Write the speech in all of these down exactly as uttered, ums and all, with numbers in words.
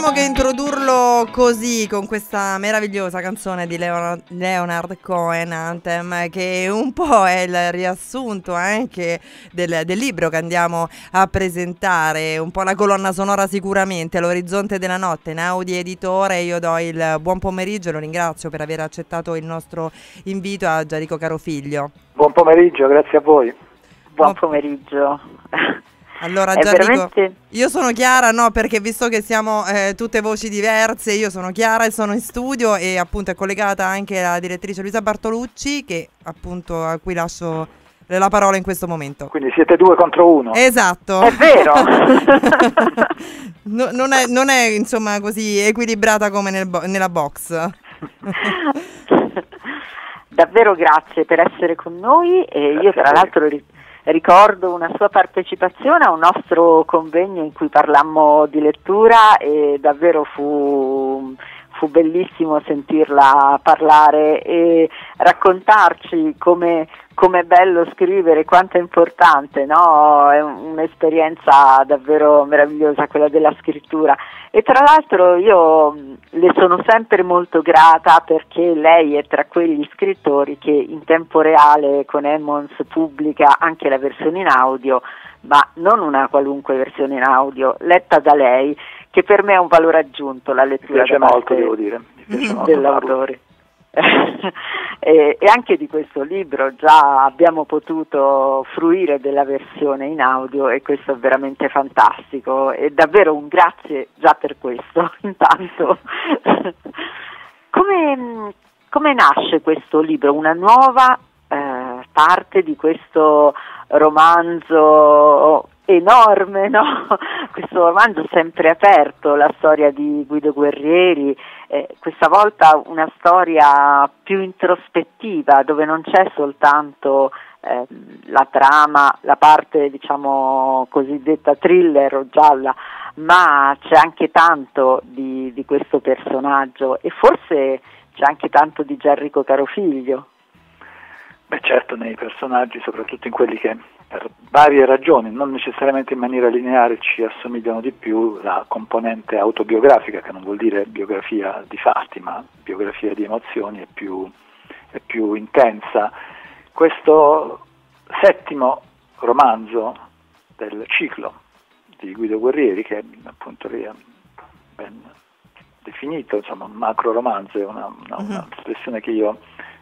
possiamo che introdurlo così, con questa meravigliosa canzone di Leonard, Leonard Cohen, Anthem, che un po' è il riassunto anche del, del libro che andiamo a presentare, un po' la colonna sonora sicuramente, L'Orizzonte della Notte, Einaudi editore. Io do il buon pomeriggio e lo ringrazio per aver accettato il nostro invito a Gianrico Carofiglio. Buon pomeriggio, grazie a voi. Buon pomeriggio. Allora Gianrico, veramente... io sono Chiara, no, perché visto che siamo eh, tutte voci diverse, io sono Chiara e sono in studio e appunto è collegata anche la direttrice Luisa Bartolucci, che appunto a cui lascio la parola in questo momento. Quindi siete due contro uno. Esatto. È vero. no, non, è, non è insomma così equilibrata come nel bo nella box. Davvero grazie per essere con noi e grazie. Io tra l'altro ricordo una sua partecipazione a un nostro convegno in cui parlammo di lettura e davvero fu, fu bellissimo sentirla parlare e raccontarci come, come è bello scrivere, quanto è importante, no? È un'esperienza davvero meravigliosa quella della scrittura e tra l'altro io le sono sempre molto grata perché lei è tra quegli scrittori che in tempo reale con Emmons pubblica anche la versione in audio, ma non una qualunque versione in audio, letta da lei, che per me è un valore aggiunto la lettura. Mi piace molto, devo dire, dell'autore. e, e anche di questo libro già abbiamo potuto fruire della versione in audio e questo è veramente fantastico e davvero un grazie già per questo intanto. come, come nasce questo libro? Una nuova eh, parte di questo romanzo enorme, no? Questo romanzo sempre aperto, la storia di Guido Guerrieri, eh, questa volta una storia più introspettiva dove non c'è soltanto eh, la trama, la parte diciamo cosiddetta thriller o gialla, ma c'è anche tanto di, di questo personaggio e forse c'è anche tanto di Gianrico Carofiglio. Beh certo, nei personaggi, soprattutto in quelli che per varie ragioni, non necessariamente in maniera lineare, ci assomigliano di più, la componente autobiografica, che non vuol dire biografia di fatti, ma biografia di emozioni, è più, è più intensa. Questo settimo romanzo del ciclo di Guido Guerrieri, che appunto lei ha ben definito, insomma un macro romanzo, è una, una, una espressione che io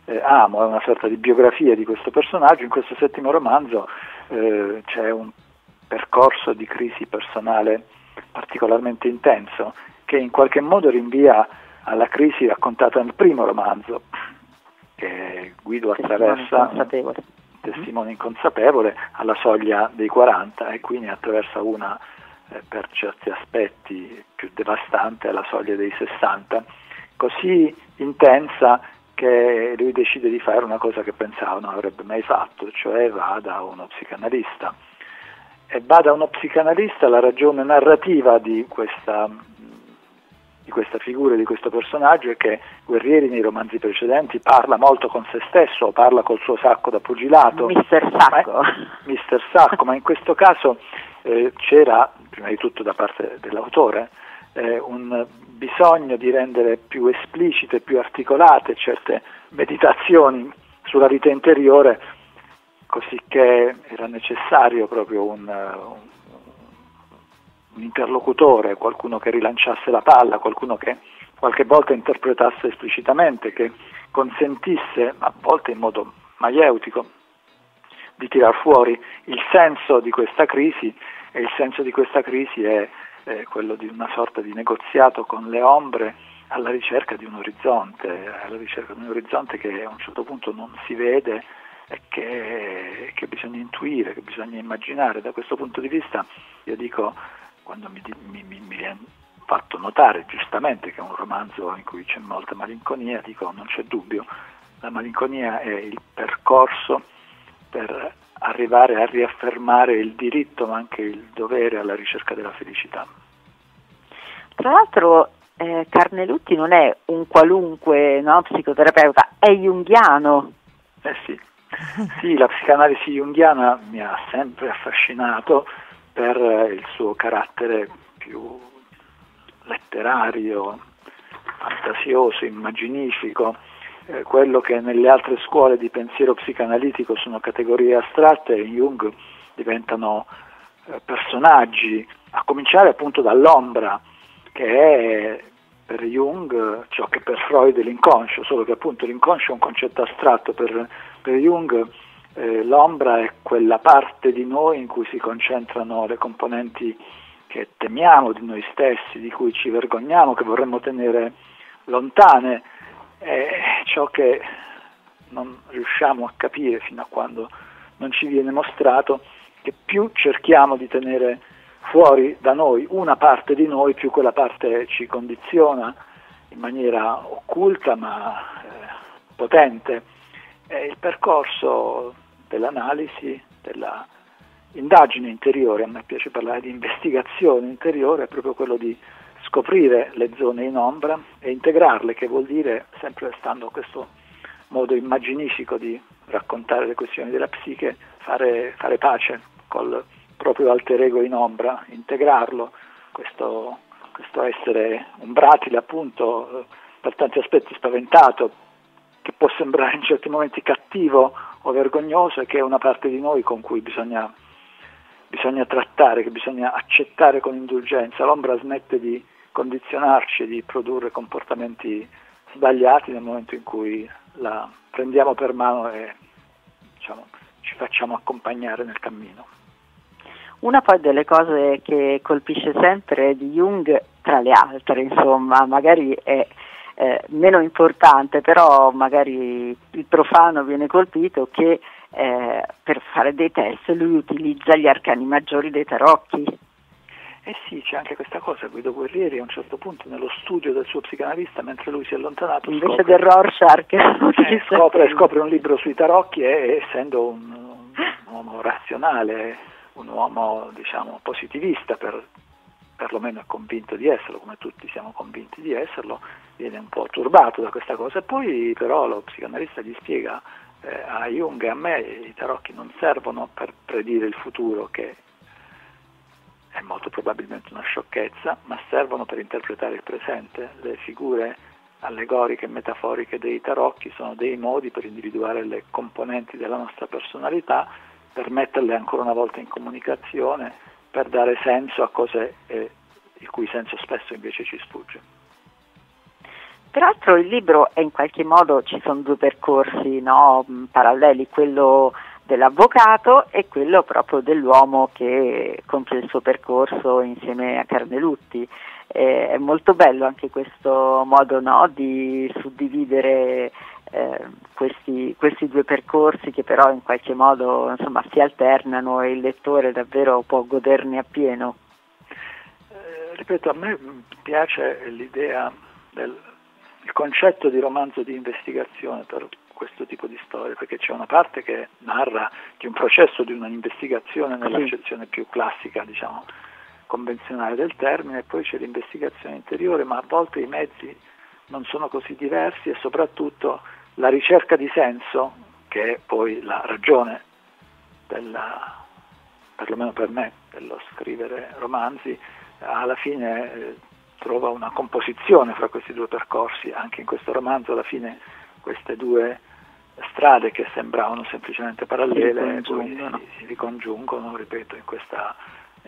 eh, amo, è una sorta di biografia di questo personaggio. In questo settimo romanzo Eh, c'è un percorso di crisi personale particolarmente intenso che in qualche modo rinvia alla crisi raccontata nel primo romanzo che Guido attraversa, testimoni inconsapevole, alla soglia dei quaranta e quindi attraversa una eh, per certi aspetti più devastante alla soglia dei sessanta, così intensa che lui decide di fare una cosa che pensava non avrebbe mai fatto, cioè va da uno psicanalista. E va da uno psicanalista, la ragione narrativa di questa, di questa figura, di questo personaggio, è che Guerrieri nei romanzi precedenti parla molto con se stesso, parla col suo sacco da pugilato. Mister Sacco. Mister Sacco, ma in questo caso eh, c'era, prima di tutto da parte dell'autore, eh, un bisogno di rendere più esplicite, più articolate certe meditazioni sulla vita interiore, cosicché era necessario proprio un, un interlocutore, qualcuno che rilanciasse la palla, qualcuno che qualche volta interpretasse esplicitamente, che consentisse, a volte in modo maieutico, di tirar fuori il senso di questa crisi, e il senso di questa crisi è Eh, quello di una sorta di negoziato con le ombre alla ricerca di un orizzonte, alla ricerca di un orizzonte che a un certo punto non si vede e che, che bisogna intuire, che bisogna immaginare. Da questo punto di vista io dico, quando mi, mi, mi, mi è fatto notare giustamente che è un romanzo in cui c'è molta malinconia, dico non c'è dubbio, la malinconia è il percorso per arrivare a riaffermare il diritto ma anche il dovere alla ricerca della felicità. Tra l'altro eh, Carnelutti non è un qualunque, no, psicoterapeuta, è junghiano. Eh sì. Sì, la psicanalisi junghiana mi ha sempre affascinato per il suo carattere più letterario, letterario, fantasioso, immaginifico, eh, quello che nelle altre scuole di pensiero psicanalitico sono categorie astratte, in Jung diventano eh, personaggi, a cominciare appunto dall'ombra, che è per Jung ciò che per Freud è l'inconscio, solo che appunto l'inconscio è un concetto astratto, per, per Jung eh, l'ombra è quella parte di noi in cui si concentrano le componenti che temiamo di noi stessi, di cui ci vergogniamo, che vorremmo tenere lontane, è ciò che non riusciamo a capire fino a quando non ci viene mostrato, che più cerchiamo di tenere fuori da noi una parte di noi, più quella parte ci condiziona in maniera occulta ma eh, potente. È il percorso dell'analisi, della indagine interiore, a me piace parlare di investigazione interiore, è proprio quello di scoprire le zone in ombra e integrarle, che vuol dire, sempre stando a questo modo immaginifico di raccontare le questioni della psiche, fare, fare pace col proprio alter ego in ombra, integrarlo, questo, questo essere umbratile appunto, per tanti aspetti spaventato, che può sembrare in certi momenti cattivo o vergognoso, e che è una parte di noi con cui bisogna bisogna trattare, che bisogna accettare con indulgenza. L'ombra smette di condizionarci, di produrre comportamenti sbagliati nel momento in cui la prendiamo per mano e diciamo, ci facciamo accompagnare nel cammino. Una poi delle cose che colpisce sempre di Jung, tra le altre, insomma, magari è eh, meno importante, però magari il profano viene colpito, che Eh, per fare dei test lui utilizza gli arcani maggiori dei tarocchi. Eh sì, c'è anche questa cosa. Guido Guerrieri a un certo punto, nello studio del suo psicanalista, mentre lui si è allontanato, invece scopre, del Rorschach eh, scopre, scopre un libro sui tarocchi e, essendo un, un uomo razionale, un uomo diciamo positivista, per, perlomeno è convinto di esserlo, come tutti siamo convinti di esserlo, viene un po' turbato da questa cosa. E poi però lo psicanalista gli spiega a Jung e a me: i tarocchi non servono per predire il futuro, che è molto probabilmente una sciocchezza, ma servono per interpretare il presente. Le figure allegoriche e metaforiche dei tarocchi sono dei modi per individuare le componenti della nostra personalità, per metterle ancora una volta in comunicazione, per dare senso a cose eh, il cui senso spesso invece ci sfugge. Peraltro il libro è in qualche modo, ci sono due percorsi, no, paralleli, quello dell'avvocato e quello proprio dell'uomo che compie il suo percorso insieme a Carnelutti. Eh, è molto bello anche questo modo, no, di suddividere eh, questi, questi due percorsi, che però in qualche modo insomma si alternano e il lettore davvero può goderne appieno. Eh, ripeto, a me piace l'idea del... il concetto di romanzo di investigazione per questo tipo di storia, perché c'è una parte che narra di un processo, di un'investigazione nell'accezione più classica, diciamo, convenzionale del termine, e poi c'è l'investigazione interiore, ma a volte i mezzi non sono così diversi, e soprattutto la ricerca di senso, che è poi la ragione della, perlomeno per me, dello scrivere romanzi, alla fine eh, trova una composizione fra questi due percorsi. Anche in questo romanzo alla fine queste due strade, che sembravano semplicemente parallele, poi si, si ricongiungono, ripeto, in questa,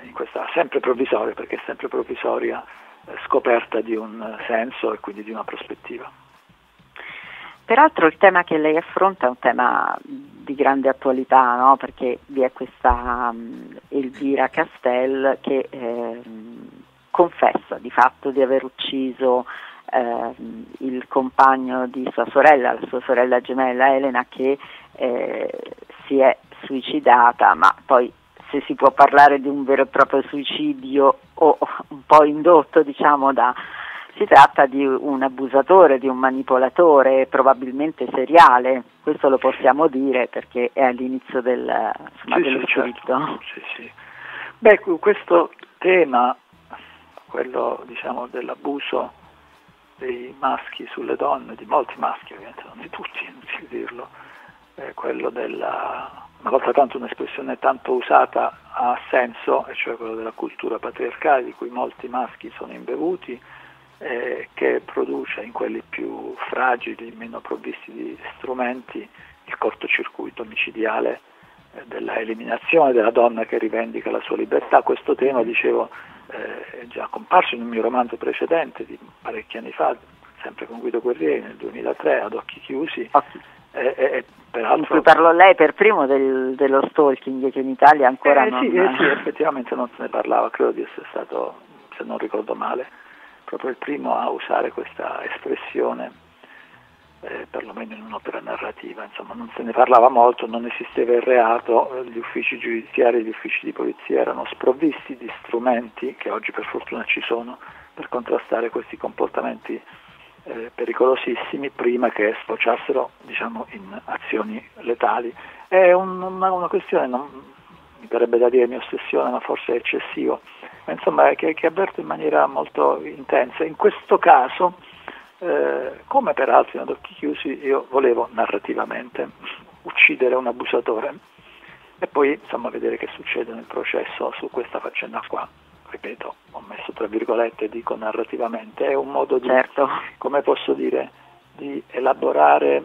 in questa sempre provvisoria, perché è sempre provvisoria, scoperta di un senso e quindi di una prospettiva. Peraltro il tema che lei affronta è un tema di grande attualità, no? Perché vi è questa um, Elvira Castel che... Eh, confessa di fatto di aver ucciso eh, il compagno di sua sorella, la sua sorella gemella Elena, che eh, si è suicidata, ma poi se si può parlare di un vero e proprio suicidio o un po' indotto, diciamo, da si tratta di un abusatore, di un manipolatore, probabilmente seriale, questo lo possiamo dire perché è all'inizio del, insomma, sì, dello sì, certo. Sì, sì. Beh, questo tema, quello diciamo dell'abuso dei maschi sulle donne, di molti maschi ovviamente, non di tutti, inutile dirlo, eh, quello della, una volta tanto un'espressione tanto usata ha senso, e cioè quello della cultura patriarcale, di cui molti maschi sono imbevuti eh, che produce in quelli più fragili, meno provvisti di strumenti, il cortocircuito micidiale eh, della eliminazione della donna che rivendica la sua libertà. Questo tema, dicevo, eh, è già comparso in un mio romanzo precedente di parecchi anni fa, sempre con Guido Guerrieri, nel duemilatré, Ad occhi chiusi. E, e, peraltro... In cui parlò lei per primo del, dello stalking, che in Italia ancora eh, non... Sì, eh, sì, effettivamente non se ne parlava, credo di essere stato, se non ricordo male, proprio il primo a usare questa espressione, eh, perlomeno in un'opera narrativa. Insomma, non se ne parlava molto, non esisteva il reato, gli uffici giudiziari e gli uffici di polizia erano sprovvisti di strumenti, che oggi per fortuna ci sono, per contrastare questi comportamenti Eh, pericolosissimi, prima che sfociassero, diciamo, in azioni letali. È un, una, una questione, non mi verrebbe da dire mia ossessione, ma forse eccessivo, ma insomma che, che avverto in maniera molto intensa. In questo caso, eh, come per altri Ad occhi chiusi, io volevo narrativamente uccidere un abusatore e poi, insomma, vedere che succede nel processo su questa faccenda qua. Ripeto, ho messo tra virgolette, dico narrativamente, è un modo di, certo, come posso dire, di elaborare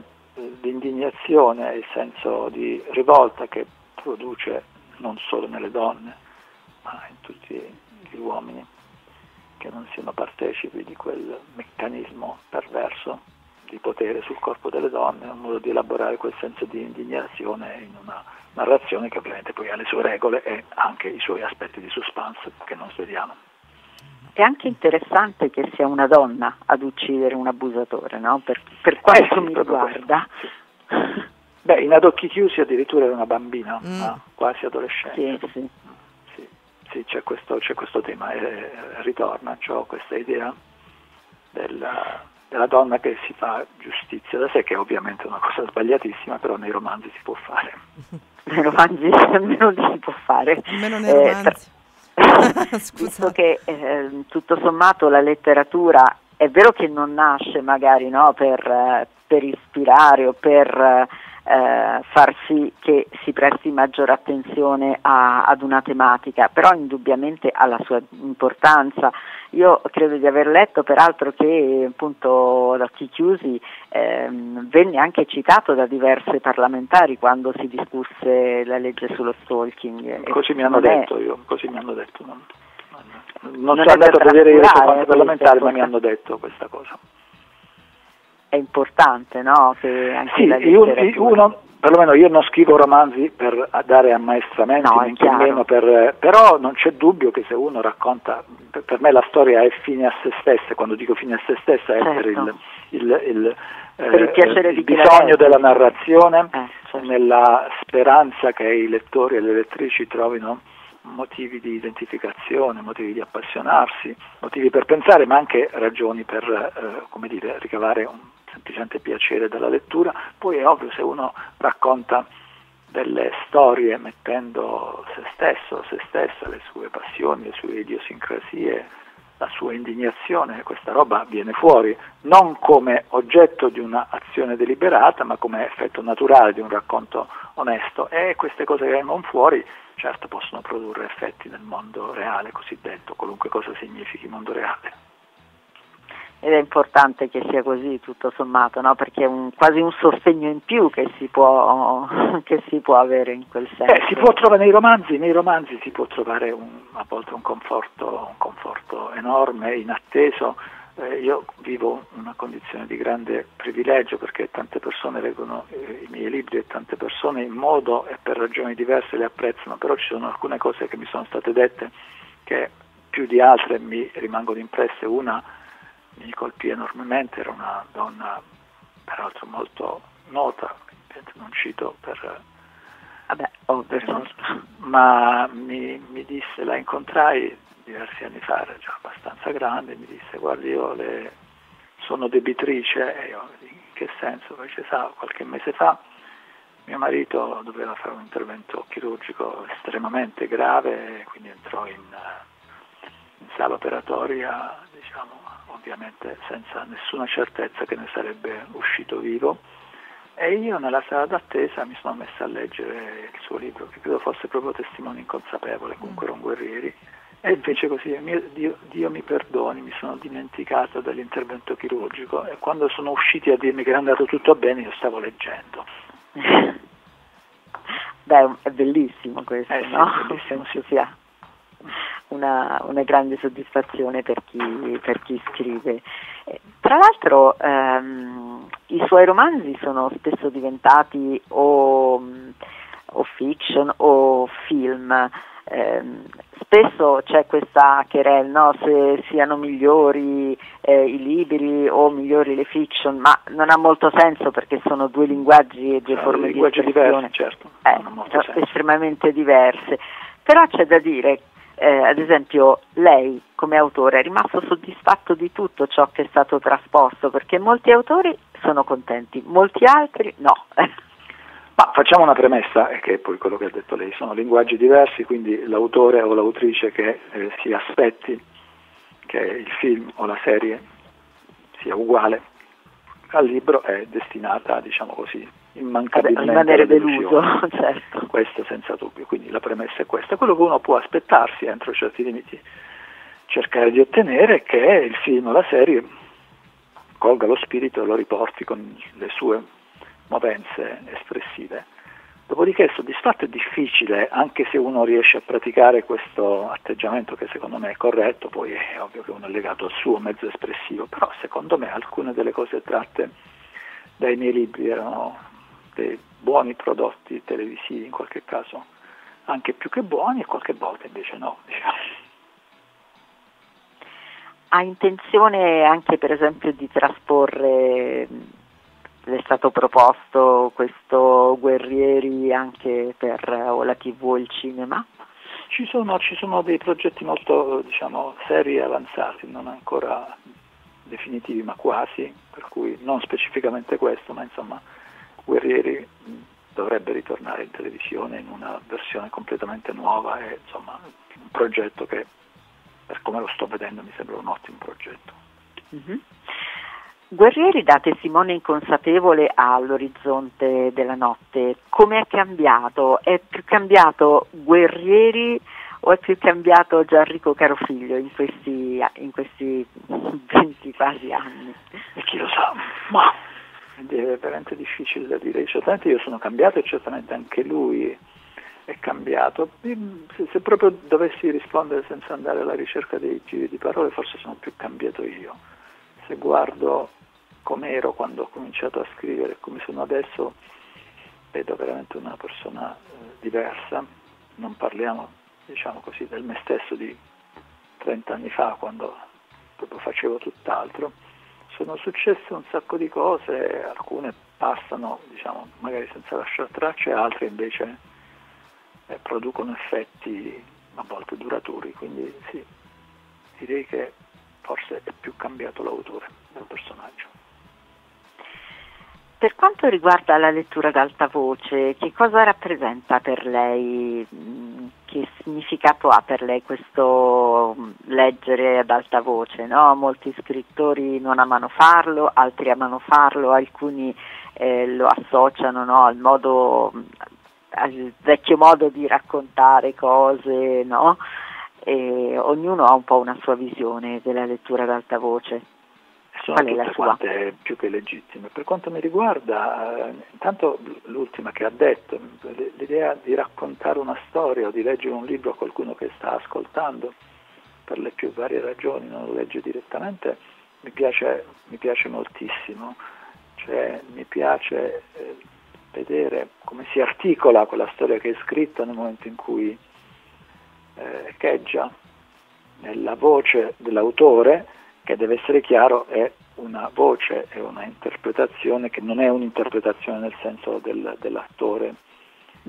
l'indignazione, il senso di rivolta che produce non solo nelle donne, ma in tutti gli uomini che non siano partecipi di quel meccanismo perverso di potere sul corpo delle donne, è un modo di elaborare quel senso di indignazione in una narrazione che ovviamente poi ha le sue regole e anche i suoi aspetti di suspense che non studiamo. È anche interessante che sia una donna ad uccidere un abusatore, no? Per, per quanto eh sì, mi riguarda. Sì. Beh, in Ad occhi chiusi addirittura era una bambina, mm. ma quasi adolescente. Sì, sì. Sì, sì, c'è questo, c'è questo tema, eh, ritorna, c'ho questa idea della... della donna che si fa giustizia da sé, che è ovviamente una cosa sbagliatissima, però nei romanzi si può fare. Nei romanzi almeno si può fare. Almeno nei eh, romanzi. Tra... Visto che eh, tutto sommato la letteratura, è vero che non nasce magari, no, per, per ispirare o per eh, far sì che si presti maggior attenzione a, ad una tematica, però indubbiamente ha la sua importanza. Io credo di aver letto peraltro che appunto Ad occhi chiusi ehm, venne anche citato da diverse parlamentari quando si discusse la legge sullo stalking. Così mi hanno detto, io, così mi hanno detto. Non, non, non sono andato a vedere il comando parlamentare, ma mi hanno detto questa cosa. È importante, no? Che anche sì, la letteratura... uno... Perlomeno io non scrivo romanzi per dare ammaestramenti, no, niente meno per, però non c'è dubbio che se uno racconta, per me la storia è fine a se stessa, quando dico fine a se stessa è certo. per il, il, il, per il, piacere eh, il di bisogno della narrazione, eh, certo. nella speranza che i lettori e le lettrici trovino motivi di identificazione, motivi di appassionarsi, motivi per pensare, ma anche ragioni per eh, come dire, ricavare un semplicemente piacere dalla lettura. Poi è ovvio, se uno racconta delle storie mettendo se stesso, se stessa, le sue passioni, le sue idiosincrasie, la sua indignazione, questa roba viene fuori, non come oggetto di un'azione deliberata, ma come effetto naturale di un racconto onesto. E queste cose che vengono fuori, certo, possono produrre effetti nel mondo reale cosiddetto, qualunque cosa significhi mondo reale. Ed è importante che sia così, tutto sommato, no? Perché è un, quasi un sostegno in più che si può, che si può avere in quel senso. Eh, si può trovare nei romanzi, nei romanzi si può trovare un, a volte un conforto, un conforto enorme, inatteso. Eh, io vivo una condizione di grande privilegio, perché tante persone leggono eh, i miei libri e tante persone in modo e per ragioni diverse le apprezzano, però ci sono alcune cose che mi sono state dette che più di altre mi rimangono impresse. Una mi colpì enormemente, era una donna peraltro molto nota, non cito per, Vabbè, oh, per non, ma mi, mi disse, la incontrai diversi anni fa, era già abbastanza grande, mi disse: guardi, io le, sono debitrice. E io, in che senso? Perché sa, qualche mese fa mio marito doveva fare un intervento chirurgico estremamente grave, quindi entrò in, in sala operatoria, diciamo, ovviamente senza nessuna certezza che ne sarebbe uscito vivo, e io nella sala d'attesa mi sono messa a leggere il suo libro, che credo fosse proprio Testimoni inconsapevoli, comunque era un Guerrieri, E invece così, Dio, Dio mi perdoni, mi sono dimenticato dell'intervento chirurgico, e quando sono usciti a dirmi che era andato tutto bene io stavo leggendo. Beh, è bellissimo questo, eh, no? Sì, bellissimo, sì. Sì. Una, una grande soddisfazione per chi, per chi scrive. Eh, tra l'altro ehm, i suoi romanzi sono spesso diventati o, o fiction o film. Eh, spesso c'è questa querel, no? Se siano migliori eh, i libri o migliori le fiction, ma non ha molto senso perché sono due linguaggi e due cioè, forme di espressione diverse, certo. eh, cioè, estremamente diverse. Però c'è da dire, eh, ad esempio, lei come autore è rimasto soddisfatto di tutto ciò che è stato trasposto, perché molti autori sono contenti, molti altri no. Ma facciamo una premessa, che è poi quello che ha detto lei, sono linguaggi diversi, quindi l'autore o l'autrice che eh, si aspetti che il film o la serie sia uguale al libro è destinata, diciamo così, immancabilmente a rimanere deluso, certo. Questo senza dubbio, quindi la premessa è questa. Quello che uno può aspettarsi entro certi limiti, cercare di ottenere che il film o la serie colga lo spirito e lo riporti con le sue movenze espressive. Dopodiché soddisfatto è difficile, anche se uno riesce a praticare questo atteggiamento che secondo me è corretto, poi è ovvio che uno è legato al suo mezzo espressivo, però secondo me alcune delle cose tratte dai miei libri erano dei buoni prodotti televisivi, in qualche caso anche più che buoni e qualche volta invece no, diciamo. Ha intenzione anche per esempio di trasporre... Le è stato proposto questo Guerrieri anche per o la tivù o il cinema? Ci sono, ci sono dei progetti molto, diciamo, seri e avanzati, non ancora definitivi ma quasi, per cui non specificamente questo, ma insomma Guerrieri dovrebbe ritornare in televisione in una versione completamente nuova, e insomma un progetto che, per come lo sto vedendo, mi sembra un ottimo progetto. Mm-hmm. Guerrieri da testimone inconsapevole all'orizzonte della notte, come è cambiato? È più cambiato Guerrieri o è più cambiato Gianrico Carofiglio in questi, in questi venti quasi anni? E chi lo sa, ma è veramente difficile da dire. Certamente io sono cambiato e certamente anche lui è cambiato. Se proprio dovessi rispondere senza andare alla ricerca dei giri di parole, forse sono più cambiato io. Se guardo come ero quando ho cominciato a scrivere e come sono adesso, vedo veramente una persona eh, diversa. Non parliamo, diciamo così, del me stesso di trent'anni fa, quando proprio facevo tutt'altro. Sono successe un sacco di cose, alcune passano, diciamo, magari senza lasciare tracce, altre invece eh, producono effetti a volte duraturi. Quindi sì, direi che forse è più cambiato l'autore del personaggio. Per quanto riguarda la lettura ad alta voce, che cosa rappresenta per lei, che significato ha per lei questo leggere ad alta voce? No? Molti scrittori non amano farlo, altri amano farlo, alcuni eh, lo associano, no? al modo, al vecchio modo di raccontare cose, no? E ognuno ha un po' una sua visione della lettura ad alta voce. Sono Qual è tutte la sua? Quante più che legittime. Per quanto mi riguarda, intanto l'ultima che ha detto, l'idea di raccontare una storia o di leggere un libro a qualcuno che sta ascoltando, per le più varie ragioni, non lo legge direttamente, mi piace, mi piace moltissimo. Cioè, mi piace eh, vedere come si articola quella storia che è scritta nel momento in cui Eh, echeggia nella voce dell'autore, che deve essere chiaro è una voce, è una interpretazione che non è un'interpretazione nel senso del, dell'attore,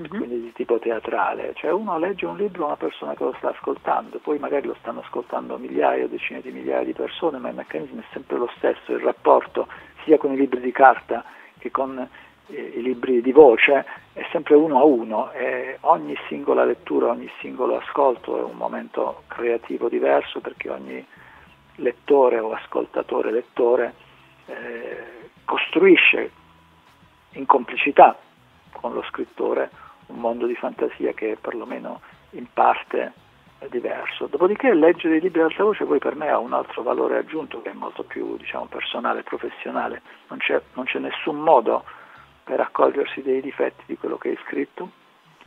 mm-hmm. quindi di tipo teatrale. Cioè uno legge un libro a una persona che lo sta ascoltando, poi magari lo stanno ascoltando migliaia o decine di migliaia di persone, ma il meccanismo è sempre lo stesso, il rapporto sia con i libri di carta che con i libri di voce è sempre uno a uno, e ogni singola lettura, ogni singolo ascolto è un momento creativo diverso, perché ogni lettore o ascoltatore lettore eh, costruisce in complicità con lo scrittore un mondo di fantasia che perlomeno in parte diverso. Dopodiché leggere i libri ad alta voce poi per me ha un altro valore aggiunto che è molto più, diciamo, personale e professionale. Non c'è, non c'è nessun modo per accorgersi dei difetti di quello che hai scritto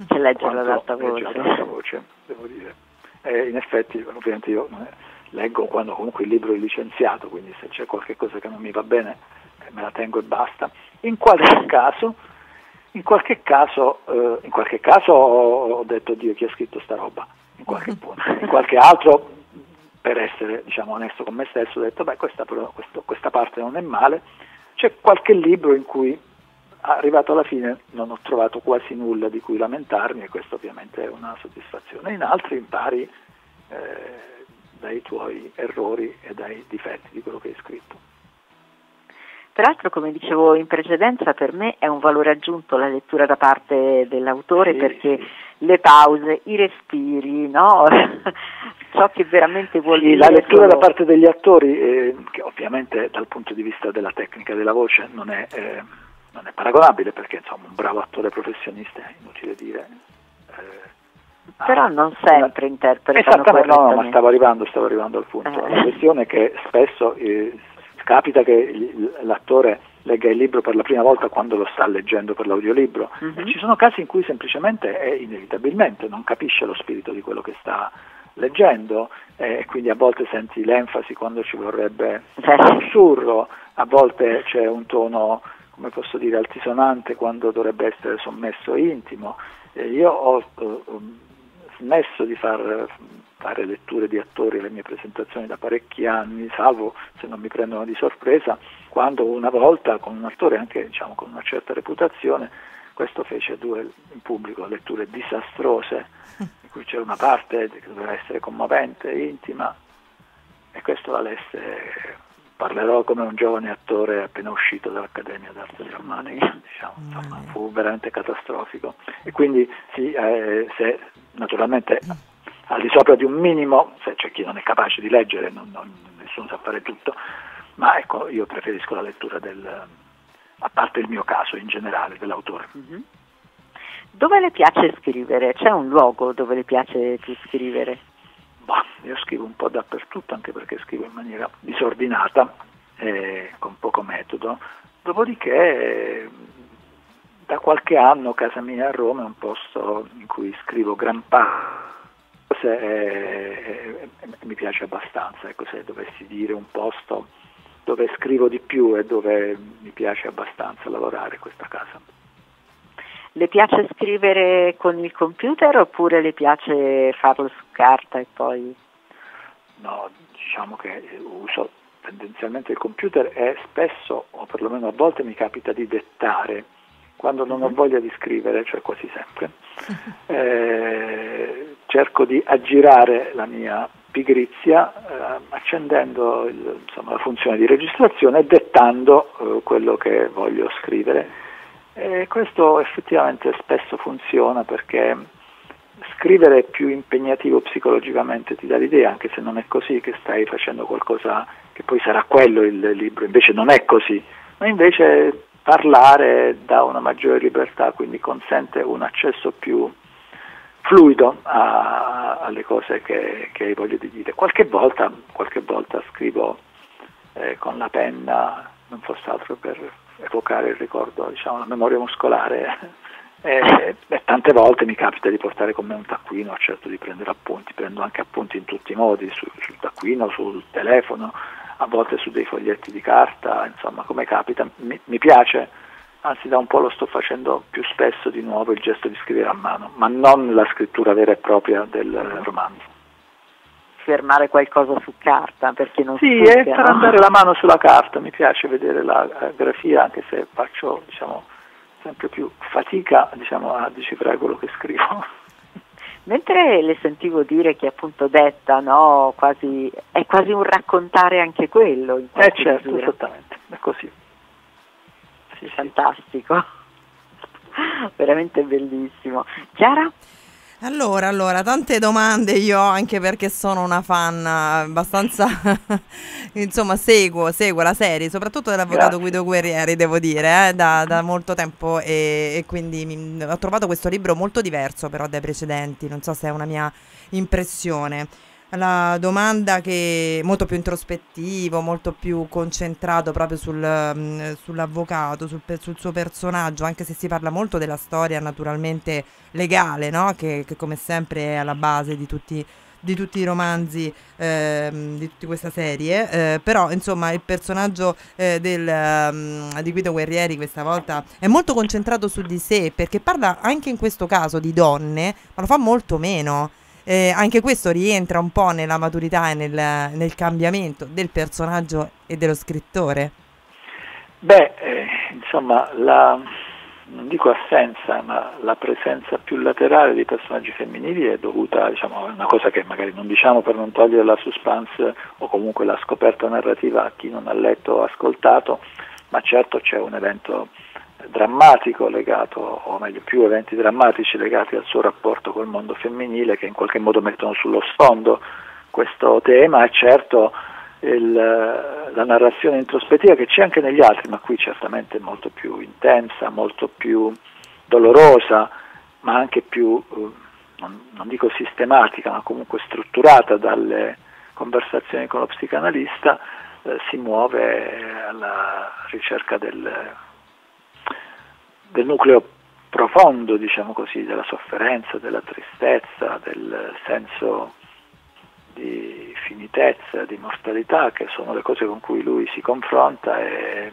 e leggerlo ad alta voce. Leggerlo ad alta voce, devo dire. E in effetti, ovviamente io leggo quando comunque il libro è licenziato, quindi se c'è qualche cosa che non mi va bene me la tengo e basta. In qualche caso, in qualche caso, eh, in qualche caso ho detto Dio chi ha scritto sta roba. In qualche punto, in qualche altro, per essere, diciamo, onesto con me stesso, ho detto beh questa, però, questo, questa parte non è male. C'è qualche libro in cui arrivato alla fine non ho trovato quasi nulla di cui lamentarmi e questo ovviamente è una soddisfazione. In altri impari eh, dai tuoi errori e dai difetti di quello che hai scritto. Peraltro, come dicevo in precedenza, per me è un valore aggiunto la lettura da parte dell'autore, sì, perché sì. le pause, i respiri, no? ciò che veramente vuol sì, dire. La lettura solo... da parte degli attori, eh, che ovviamente dal punto di vista della tecnica della voce non è, eh, non è paragonabile, perché insomma un bravo attore professionista è inutile dire. Eh, Però ah, non sempre una... interpretano correttamente. No, ma stavo arrivando, stavo arrivando al punto. Eh. La questione è che spesso... Eh, capita che l'attore legga il libro per la prima volta quando lo sta leggendo per l'audiolibro, mm-hmm. e ci sono casi in cui semplicemente e inevitabilmente non capisce lo spirito di quello che sta leggendo, e quindi a volte senti l'enfasi quando ci vorrebbe un sussurro, a volte c'è un tono, come posso dire, altisonante quando dovrebbe essere sommesso e intimo. E io ho smesso di far... fare letture di attori alle mie presentazioni da parecchi anni, salvo se non mi prendono di sorpresa, quando una volta con un attore anche, diciamo, con una certa reputazione, questo fece due in pubblico letture disastrose, in cui c'era una parte che doveva essere commovente, intima, e questo la lesse, parlerò come un giovane attore appena uscito dall'Accademia d'Arte Drammatica, diciamo, insomma, fu veramente catastrofico. E quindi sì, eh, se naturalmente al di sopra di un minimo, se c'è chi non è capace di leggere, non, non, nessuno sa fare tutto, ma ecco, io preferisco la lettura del, a parte il mio caso in generale, dell'autore. Mm-hmm. Dove le piace scrivere? C'è un luogo dove le piace più scrivere? Bah, io scrivo un po' dappertutto, anche perché scrivo in maniera disordinata, eh, con poco metodo, dopodiché... Eh, da qualche anno casa mia a Roma è un posto in cui scrivo gran parte. Se, eh, eh, mi piace abbastanza, ecco, se dovessi dire un posto dove scrivo di più e dove mi piace abbastanza lavorare, questa casa. Le piace scrivere con il computer oppure le piace farlo su carta e poi? No, diciamo che uso tendenzialmente il computer e spesso, o perlomeno a volte, mi capita di dettare quando non ho voglia di scrivere, cioè quasi sempre. Eh, cerco di aggirare la mia pigrizia eh, accendendo il, insomma, la funzione di registrazione e dettando eh, quello che voglio scrivere, e questo effettivamente spesso funziona, perché scrivere è più impegnativo psicologicamente, ti dà l'idea, anche se non è così, che stai facendo qualcosa che poi sarà quello il libro, invece non è così, ma invece parlare dà una maggiore libertà, quindi consente un accesso più fluido a, alle cose che, che voglio dire. Qualche volta, qualche volta scrivo eh, con la penna, non fosse altro per evocare il ricordo, diciamo, la memoria muscolare, e, e tante volte mi capita di portare con me un taccuino, certo di prendere appunti, prendo anche appunti in tutti i modi, su, sul taccuino, sul telefono, a volte su dei foglietti di carta, insomma, come capita, mi, mi piace. Anzi, da un po' lo sto facendo più spesso di nuovo, il gesto di scrivere a mano, ma non la scrittura vera e propria del romanzo. Fermare qualcosa su carta, perché non sì, si e per andare la mano sulla carta, mi piace vedere la grafia, anche se faccio, diciamo, sempre più fatica, diciamo, a decifrare quello che scrivo. Mentre le sentivo dire che appunto detta, no, quasi è quasi un raccontare anche quello. In eh certo, misura. Esattamente, è così. Fantastico, veramente bellissimo. Chiara? Allora, allora, tante domande io, anche perché sono una fan abbastanza, insomma, seguo, seguo la serie, soprattutto dell'avvocato Guido Guerrieri, devo dire, eh, da, da molto tempo e, e quindi mi, ho trovato questo libro molto diverso però dai precedenti, non so se è una mia impressione. La domanda che è molto più introspettivo, molto più concentrato proprio sul, sull'avvocato, sul, sul suo personaggio, anche se si parla molto della storia naturalmente legale, no? che, che come sempre è alla base di tutti, di tutti i romanzi, eh, di tutta questa serie, eh, però insomma il personaggio eh, del, um, di Guido Guerrieri questa volta è molto concentrato su di sé, perché parla anche in questo caso di donne, ma lo fa molto meno. Eh, anche questo rientra un po' nella maturità e nel, nel cambiamento del personaggio e dello scrittore? Beh, eh, insomma, la, non dico assenza, ma la presenza più laterale dei personaggi femminili è dovuta, diciamo, a una cosa che magari non diciamo per non togliere la suspense o comunque la scoperta narrativa a chi non ha letto o ascoltato, ma certo c'è un evento drammatico legato, o meglio più eventi drammatici legati al suo rapporto col mondo femminile, che in qualche modo mettono sullo sfondo questo tema, e certo il, la narrazione introspettiva che c'è anche negli altri, ma qui certamente molto più intensa, molto più dolorosa, ma anche più, non, non dico sistematica, ma comunque strutturata dalle conversazioni con lo psicanalista, eh, si muove alla ricerca del del nucleo profondo, diciamo così, della sofferenza, della tristezza, del senso di finitezza, di mortalità, che sono le cose con cui lui si confronta e,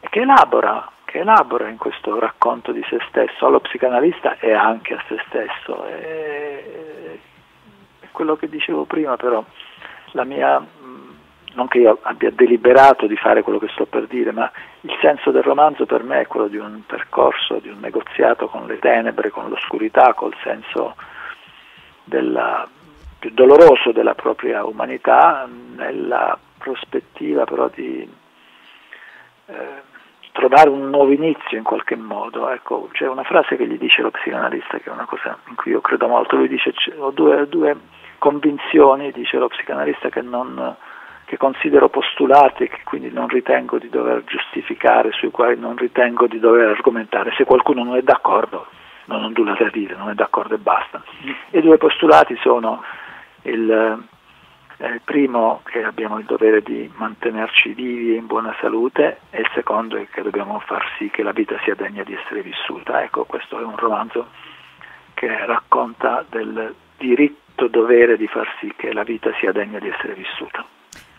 e che elabora, che elabora in questo racconto di se stesso, allo psicanalista e anche a se stesso. E, e quello che dicevo prima, però, la mia... non che io abbia deliberato di fare quello che sto per dire, ma il senso del romanzo per me è quello di un percorso, di un negoziato con le tenebre, con l'oscurità, col senso della, più doloroso della propria umanità, nella prospettiva però di eh, trovare un nuovo inizio in qualche modo. Ecco, c'è una frase che gli dice lo psicanalista, che è una cosa in cui io credo molto, lui dice, ho due, due convinzioni, dice lo psicanalista, che non... che considero postulati e che quindi non ritengo di dover giustificare, sui quali non ritengo di dover argomentare. Se qualcuno non è d'accordo, non ho nulla da dire, non è d'accordo e basta. I due postulati sono il, il primo, che abbiamo il dovere di mantenerci vivi e in buona salute, e il secondo è che dobbiamo far sì che la vita sia degna di essere vissuta. Ecco, questo è un romanzo che racconta del diritto-dovere di far sì che la vita sia degna di essere vissuta.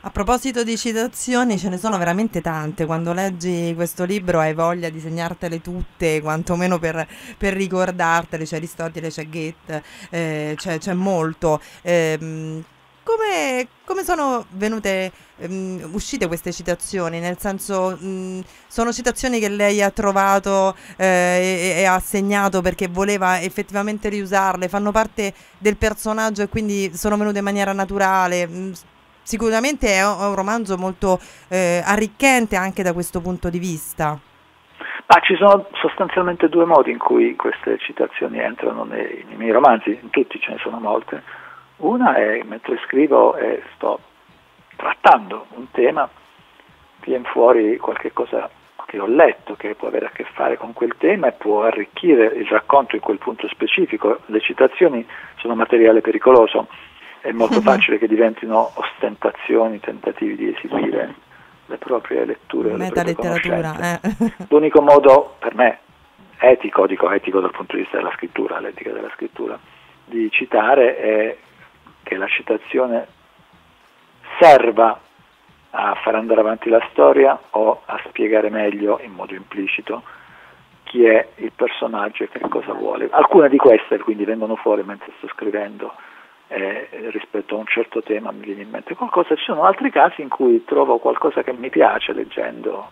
A proposito di citazioni, ce ne sono veramente tante, quando leggi questo libro hai voglia di segnartele tutte, quantomeno per, per ricordartele, c'è Aristotele, c'è Goethe, eh, c'è molto. Eh, come, come sono venute, um, uscite queste citazioni? Nel senso, mh, sono citazioni che lei ha trovato eh, e, e ha segnato perché voleva effettivamente riusarle, fanno parte del personaggio e quindi sono venute in maniera naturale? Mh, Sicuramente è un romanzo molto eh, arricchente anche da questo punto di vista. Ma ci sono sostanzialmente due modi in cui queste citazioni entrano nei, nei miei romanzi, in tutti ce ne sono molte. Una è mentre scrivo e eh, sto trattando un tema, viene fuori qualche cosa che ho letto che può avere a che fare con quel tema e può arricchire il racconto in quel punto specifico. Le citazioni sono materiale pericoloso. È molto facile che diventino ostentazioni, tentativi di esibire le proprie letture, le proprie conoscenze. Eh. L'unico modo per me etico, dico etico dal punto di vista della scrittura, l'etica della scrittura, di citare è che la citazione serva a far andare avanti la storia o a spiegare meglio, in modo implicito, chi è il personaggio e che cosa vuole. Alcune di queste quindi vengono fuori mentre sto scrivendo. Eh, rispetto a un certo tema mi viene in mente qualcosa, ci sono altri casi in cui trovo qualcosa che mi piace leggendo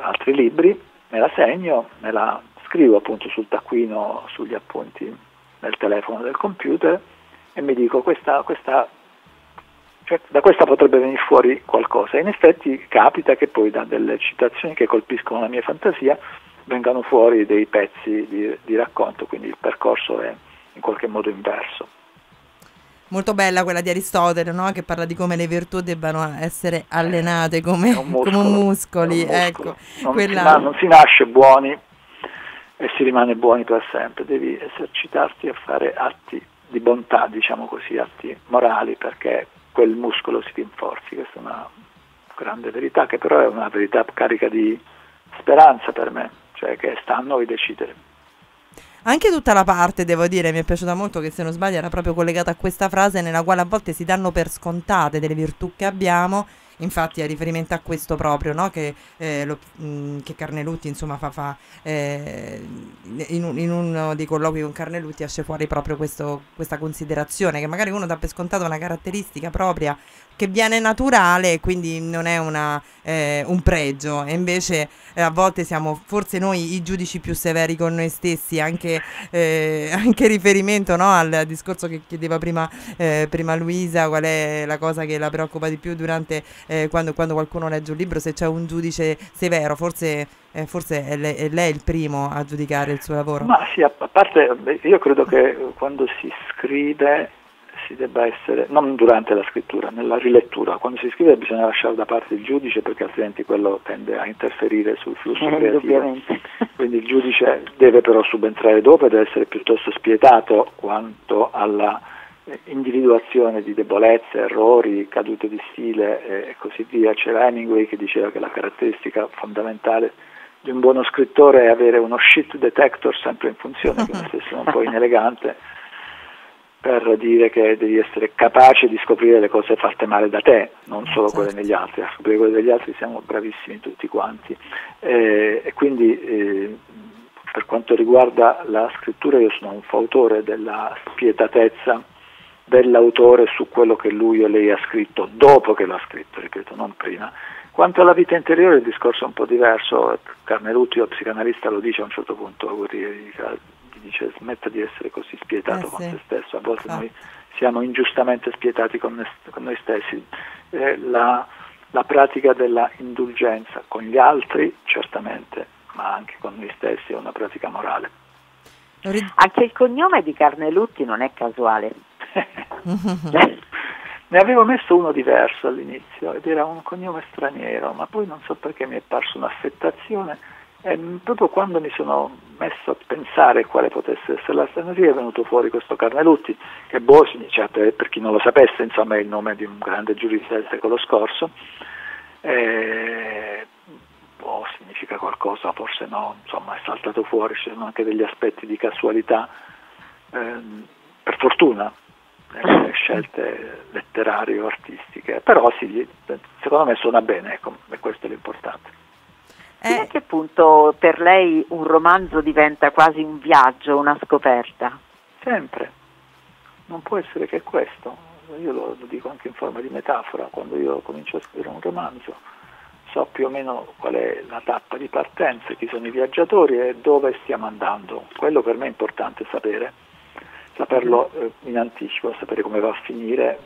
altri libri, me la segno, me la scrivo appunto sul taccuino, sugli appunti nel telefono del computer e mi dico questa, questa cioè, da questa potrebbe venire fuori qualcosa. In effetti capita che poi da delle citazioni che colpiscono la mia fantasia vengano fuori dei pezzi di, di racconto, quindi il percorso è in qualche modo inverso. Molto bella quella di Aristotele, no? Che parla di come le virtù debbano essere allenate come, un muscolo, come muscoli. Un ecco, non, quella... si, non si nasce buoni e si rimane buoni per sempre, devi esercitarti a fare atti di bontà, diciamo così, atti morali, perché quel muscolo si rinforzi. Questa è una grande verità, che però è una verità carica di speranza per me, cioè che sta a noi decidere. Anche tutta la parte, devo dire, mi è piaciuta molto, che se non sbaglio era proprio collegata a questa frase, nella quale a volte si danno per scontate delle virtù che abbiamo, infatti è riferimento a questo proprio, no? Che, eh, lo, mh, che Carnelutti insomma fa, fa eh, in, un, in uno dei colloqui con Carnelutti esce fuori proprio questo, questa considerazione, che magari uno dà per scontato una caratteristica propria che viene naturale e quindi non è una, eh, un pregio, e invece eh, a volte siamo forse noi i giudici più severi con noi stessi, anche, eh, anche riferimento, no? Al discorso che chiedeva prima, eh, prima Luisa, qual è la cosa che la preoccupa di più durante eh, quando, quando qualcuno legge un libro, se c'è un giudice severo, forse, eh, forse è, lei, è lei il primo a giudicare il suo lavoro. Ma sì, a parte, io credo che quando si scrive si debba essere, non durante la scrittura, nella rilettura, quando si scrive bisogna lasciare da parte il giudice, perché altrimenti quello tende a interferire sul flusso creativo, quindi il giudice deve però subentrare dopo e deve essere piuttosto spietato quanto alla eh, individuazione di debolezze, errori, cadute di stile eh, e così via. C'era Hemingway che diceva che la caratteristica fondamentale di un buono scrittore è avere uno shit detector sempre in funzione, che è una stessa un po' inelegante, per dire che devi essere capace di scoprire le cose fatte male da te, non solo quelle degli altri. A scoprire quelle degli altri siamo bravissimi tutti quanti. Eh, e quindi eh, per quanto riguarda la scrittura io sono un fautore della spietatezza dell'autore su quello che lui o lei ha scritto dopo che l'ha scritto, ripeto, non prima. Quanto alla vita interiore il discorso è un po' diverso. Carnelutti, lo psicanalista, lo dice a un certo punto, Guerrieri, dice: smetta di essere così spietato eh con sì. te stesso, a volte ah. noi siamo ingiustamente spietati con, con noi stessi. Eh, la, la pratica della indulgenza con gli altri, certamente, ma anche con noi stessi, è una pratica morale. Anche il cognome di Carnelutti non è casuale. Ne avevo messo uno diverso all'inizio ed era un cognome straniero, ma poi non so perché mi è parso un'affettazione. E proprio quando mi sono messo a pensare quale potesse essere la straneria è venuto fuori questo Carnelutti, che boh, cioè, per, per chi non lo sapesse, insomma, è il nome di un grande giurista del secolo scorso, eh, boh, significa qualcosa, forse no, insomma è saltato fuori, ci sono anche degli aspetti di casualità, eh, per fortuna, nelle scelte letterarie o artistiche, però sì, secondo me suona bene, ecco, e questo è l'importante. Fino a che punto per lei un romanzo diventa quasi un viaggio, una scoperta? Sempre, non può essere che questo, io lo, lo dico anche in forma di metafora, quando io comincio a scrivere un romanzo so più o meno qual è la tappa di partenza, chi sono i viaggiatori e dove stiamo andando, quello per me è importante sapere, saperlo eh, in anticipo, sapere come va a finire,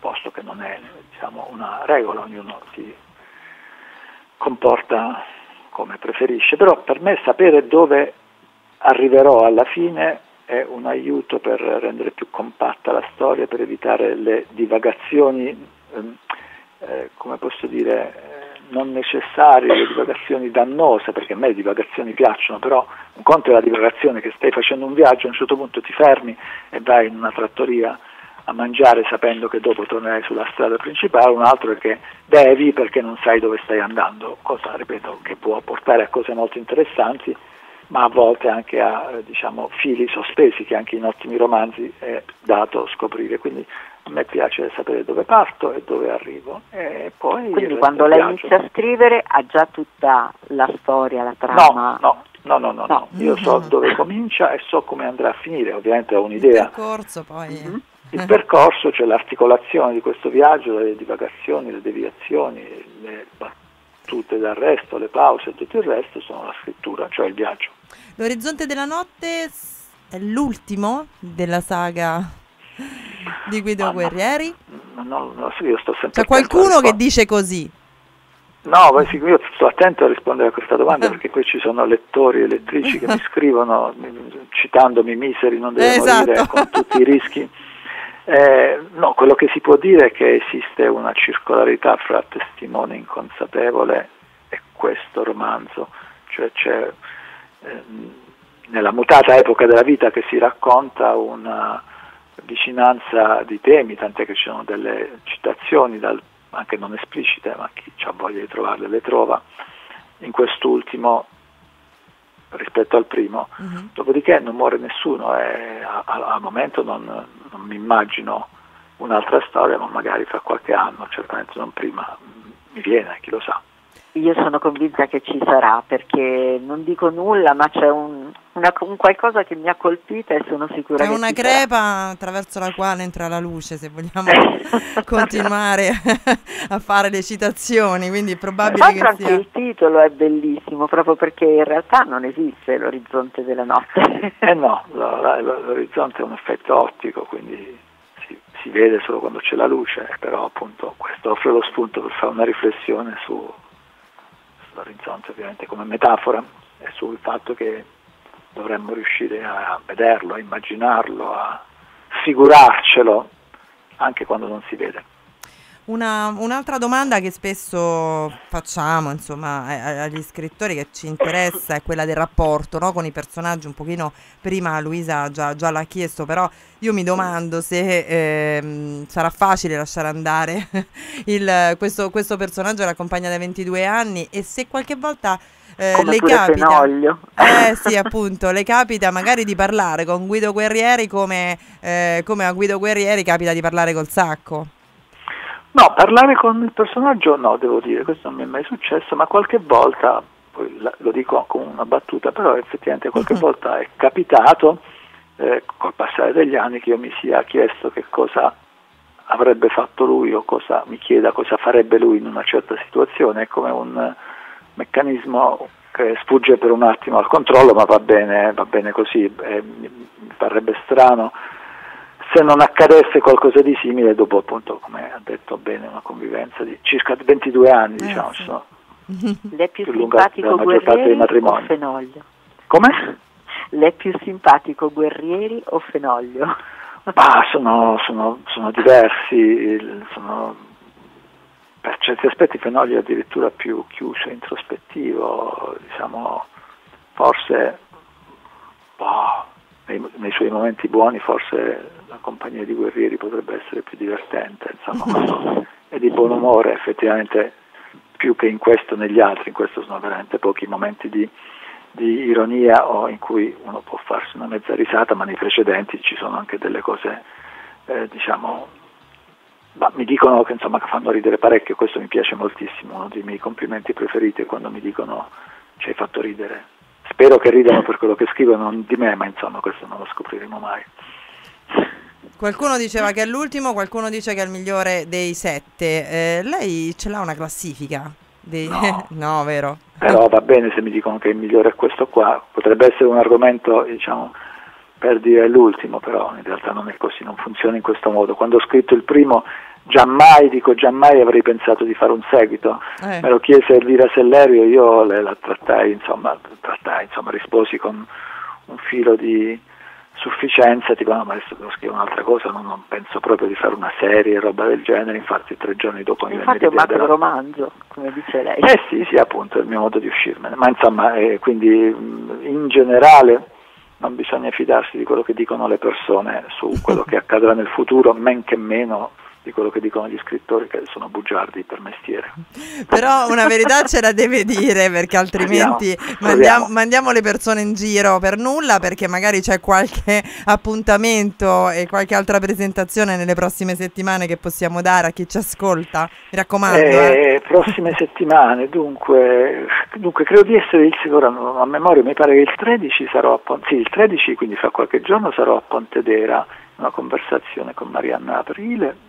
posto che non è, diciamo, una regola, ognuno si comporta come preferisce, però per me sapere dove arriverò alla fine è un aiuto per rendere più compatta la storia, per evitare le divagazioni, ehm, eh, come posso dire, eh, non necessarie, le divagazioni dannose, perché a me le divagazioni piacciono, però un conto è la divagazione che stai facendo un viaggio, a un certo punto ti fermi e vai in una trattoria a mangiare sapendo che dopo tornerai sulla strada principale, un altro è che devi perché non sai dove stai andando, cosa, ripeto, che può portare a cose molto interessanti, ma a volte anche a, diciamo, fili sospesi che anche in ottimi romanzi è dato scoprire, quindi a me piace sapere dove parto e dove arrivo. E poi quindi quando lei inizia a scrivere ha già tutta la storia, la trama? No, no. No, no, no, no, io so dove comincia e so come andrà a finire, ovviamente ho un'idea. Il percorso poi. Mm-hmm. Il percorso, cioè l'articolazione di questo viaggio, le divagazioni, le deviazioni, le battute d'arresto, le pause e tutto il resto sono la scrittura, cioè il viaggio. L'Orizzonte della Notte è l'ultimo della saga di Guido Guerrieri? No, no, no, io sto sempre... C'è qualcuno che dice così. No, io sto attento a rispondere a questa domanda, perché qui ci sono lettori e lettrici che mi scrivono citandomi miseri, non devo esatto. dire, con tutti i rischi. Eh, no, quello che si può dire è che esiste una circolarità fra testimone inconsapevole e questo romanzo, cioè c'è eh, nella mutata epoca della vita che si racconta una vicinanza di temi, tant'è che ci sono delle citazioni dal anche non esplicite, ma chi ha voglia di trovarle le trova, in quest'ultimo rispetto al primo. Uh-huh. Dopodiché non muore nessuno e al momento non, non mi immagino un'altra storia, ma magari fra qualche anno, certamente non prima, mi viene, chi lo sa. Io sono convinta che ci sarà, perché non dico nulla, ma c'è un, una, un qualcosa che mi ha colpita e sono sicura che è una crepa sarà, attraverso la quale entra la luce, se vogliamo continuare a fare le citazioni, quindi è probabile ma che anche sia... Il titolo è bellissimo, proprio perché in realtà non esiste l'orizzonte della notte. Eh no, l'orizzonte è un effetto ottico, quindi si, si vede solo quando c'è la luce, però appunto questo offre lo spunto per fare una riflessione su... l'orizzonte ovviamente come metafora e sul fatto che dovremmo riuscire a vederlo, a immaginarlo, a figurarcelo anche quando non si vede. Una, un'altra domanda che spesso facciamo insomma agli scrittori che ci interessa è quella del rapporto, no, con i personaggi. Un pochino prima Luisa già, già l'ha chiesto, però io mi domando se eh, sarà facile lasciare andare il, questo, questo personaggio che l'accompagna da ventidue anni e se qualche volta Eh, come le capita, Fenoglio. Eh sì, appunto, le capita magari di parlare con Guido Guerrieri come, eh, come a Guido Guerrieri capita di parlare col Sacco. No, parlare con il personaggio no, devo dire, questo non mi è mai successo, ma qualche volta, poi lo dico con una battuta, però effettivamente qualche uh-huh. volta è capitato, eh, col passare degli anni, che io mi sia chiesto che cosa avrebbe fatto lui o cosa mi chieda cosa farebbe lui in una certa situazione. È come un meccanismo che sfugge per un attimo al controllo, ma va bene, va bene così, eh, mi farebbe strano se non accadesse qualcosa di simile dopo, appunto, come ha detto bene, una convivenza di circa ventidue anni, eh, diciamo, sì. sono l'è più, più simpatico Guerrieri o Fenoglio? Come? L'è più simpatico Guerrieri o Fenoglio? Bah, sono, sono, sono diversi, sono, per certi aspetti Fenoglio è addirittura più chiuso, introspettivo, diciamo, forse... Boh, Nei, nei suoi momenti buoni forse la compagnia di Guerrieri potrebbe essere più divertente, insomma, e di buon umore effettivamente più che in questo negli altri, in questo sono veramente pochi momenti di, di ironia o in cui uno può farsi una mezza risata, ma nei precedenti ci sono anche delle cose, eh, diciamo, ma mi dicono che insomma che fanno ridere parecchio, questo mi piace moltissimo, uno dei miei complimenti preferiti è quando mi dicono ci hai fatto ridere. Spero che ridano per quello che scrivo, non di me, ma insomma questo non lo scopriremo mai. Qualcuno diceva che è l'ultimo, qualcuno dice che è il migliore dei sette. Eh, lei ce l'ha una classifica? Dei... No. No, vero? Però va bene se mi dicono che il migliore è questo qua. Potrebbe essere un argomento, diciamo, per dire l'ultimo, però in realtà non è così, non funziona in questo modo. Quando ho scritto il primo... Già mai, dico già mai avrei pensato di fare un seguito, eh. me lo chiese Elvira Sellerio, io le, la trattai, insomma, trattai, insomma, risposi con un filo di sufficienza, tipo no, ma adesso devo scrivere un'altra cosa, non, non penso proprio di fare una serie, roba del genere, infatti tre giorni dopo mi venne l'idea. Infatti è un macro romanzo, come dice lei. Eh sì, sì, appunto, è il mio modo di uscirmene, ma insomma, eh, quindi in generale... non bisogna fidarsi di quello che dicono le persone su quello che accadrà nel futuro, men che meno di quello che dicono gli scrittori che sono bugiardi per mestiere. Però una verità ce la deve dire, perché altrimenti andiamo, mandiamo, mandiamo le persone in giro per nulla, perché magari c'è qualche appuntamento e qualche altra presentazione nelle prossime settimane che possiamo dare a chi ci ascolta, mi raccomando. Eh, eh. Prossime settimane, dunque, dunque credo di essere, il ora a memoria mi pare che il tredici sarò a Pon- sì, il tredici, quindi fra qualche giorno sarò a Pontedera, una conversazione con Marianna Aprile.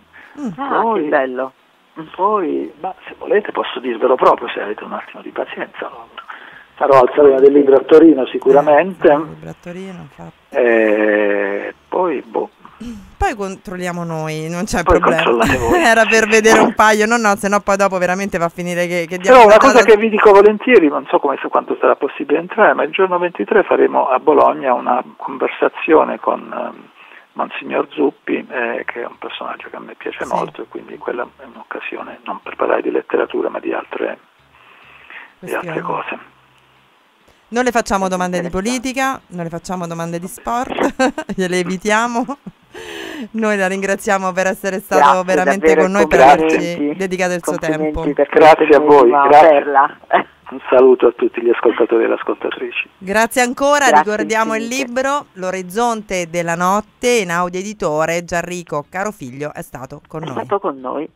Ah, poi, che bello. Poi, ma se volete posso dirvelo proprio, se avete un attimo di pazienza. Sarò al Salone del Libro a Torino sicuramente. Eh, Libro a Torino, infatti. E poi boh, Poi controlliamo noi, non c'è problema. Era per vedere un paio, no no, sennò poi dopo veramente va a finire che, che diamo. No, una cosa che vi dico volentieri, non so come, su quanto sarà possibile entrare, ma il giorno ventitré faremo a Bologna una conversazione con um, Monsignor Zuppi, eh, che è un personaggio che a me piace sì. molto, e quindi quella è un'occasione non per parlare di letteratura ma di altre, di altre cose. Non le facciamo domande di politica, non le facciamo domande di sport, gliele evitiamo. Noi la ringraziamo per essere stato grazie, veramente con noi, per averci dedicato il suo tempo. Grazie a voi, grazie. Un saluto a tutti gli ascoltatori e le ascoltatrici. Grazie ancora, grazie ricordiamo infinite. Il libro L'Orizzonte della Notte, Einaudi editore. Gianrico Carofiglio è stato con è noi. Stato con noi.